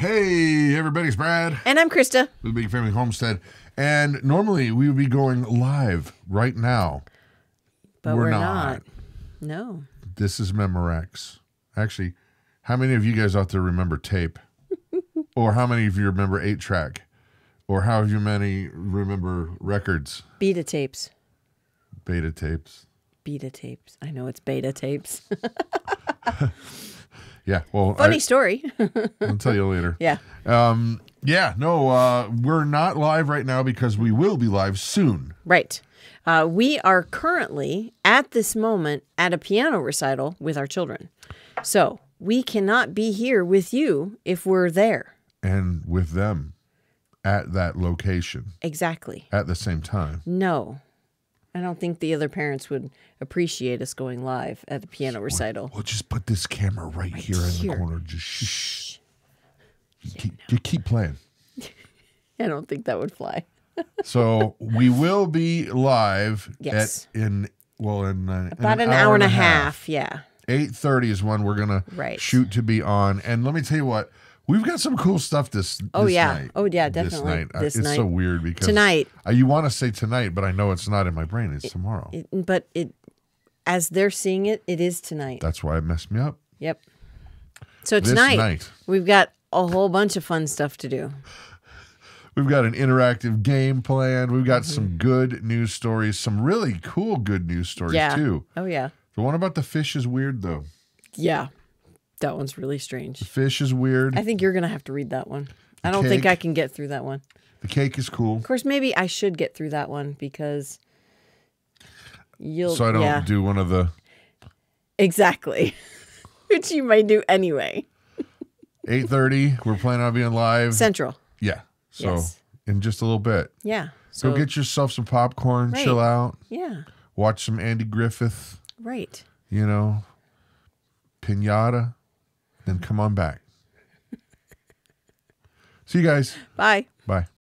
Hey, everybody, it's Brad. And I'm Christa. With The Big Family Homestead. And normally we would be going live right now. But we're not. No. This is Memorax. Actually, how many of you guys out there remember tape? Or how many of you remember 8-track? Or how many remember records? Beta tapes. Beta tapes. Beta tapes. I know it's beta tapes. Yeah. Well, Funny story. I'll tell you later. Yeah. We're not live right now because we will be live soon. Right. We are currently, at this moment, at a piano recital with our children. So we cannot be here with you if we're there. And with them at that location. Exactly. At the same time. No. I don't think the other parents would appreciate us going live at the piano recital. We'll just put this camera right here in the corner. Just shh. Keep playing. I don't think that would fly. So we will be live. Yes. In about an hour and a half. Yeah. 8:30 is when we're gonna shoot to be on. And let me tell you what. We've got some cool stuff this night. Oh, yeah, definitely. This night. It's so weird because... Tonight. You want to say tonight, but I know it's not in my brain. It's tomorrow. As they're seeing it, it is tonight. That's why it messed me up. Yep. So tonight, we've got a whole bunch of fun stuff to do. We've got an interactive game planned. We've got some good news stories, some really cool good news stories, too. Oh, yeah. The one about the fish is weird, though. Yeah. That one's really strange. The fish is weird. I think you're going to have to read that one. I don't think I can get through that one. The cake is cool. Of course, maybe I should get through that one because you'll... So I don't do one of the... Exactly. Which you might do anyway. 8:30, we're planning on being live. Central. Yeah. So in just a little bit. Yeah. So go get yourself some popcorn, chill out. Yeah. Watch some Andy Griffith. Right. You know, Pinata. Then come on back. See you guys. Bye. Bye.